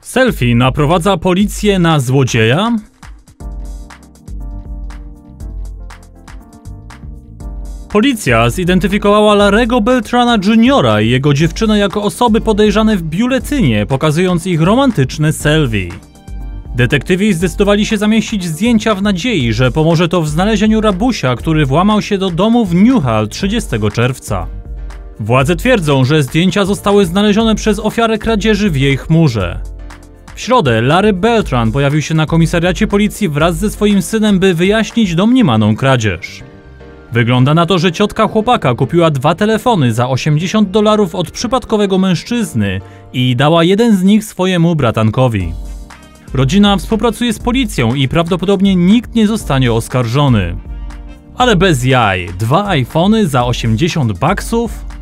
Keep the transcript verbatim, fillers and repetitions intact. Selfie naprowadza policję na złodzieja? Policja zidentyfikowała Larry'ego Beltrana Juniora i jego dziewczynę jako osoby podejrzane w biuletynie, pokazując ich romantyczne selfie. Detektywi zdecydowali się zamieścić zdjęcia w nadziei, że pomoże to w znalezieniu rabusia, który włamał się do domu w Newhall trzydziestego czerwca. Władze twierdzą, że zdjęcia zostały znalezione przez ofiarę kradzieży w jej chmurze. W środę Larry Beltran pojawił się na komisariacie policji wraz ze swoim synem, by wyjaśnić domniemaną kradzież. Wygląda na to, że ciotka chłopaka kupiła dwa telefony za osiemdziesiąt dolarów od przypadkowego mężczyzny i dała jeden z nich swojemu bratankowi. Rodzina współpracuje z policją i prawdopodobnie nikt nie zostanie oskarżony. Ale bez jaj, dwa iPhony za osiemdziesiąt baksów?